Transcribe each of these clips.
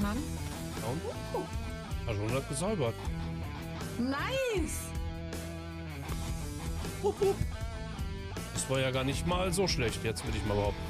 Nachnamen? Oh. Hast du 100 gesäubert. Nice! Das war ja gar nicht mal so schlecht, jetzt würde ich mal behaupten.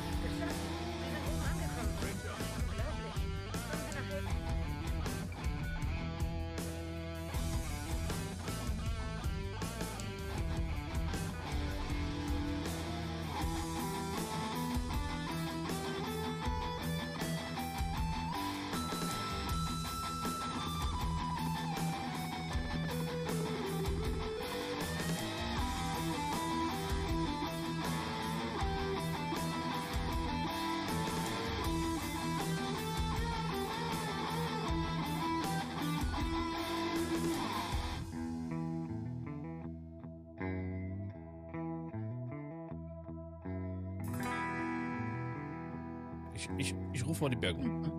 Ich rufe mal die Bergung.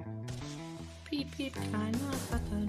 Piep, piep, kleiner Sattel.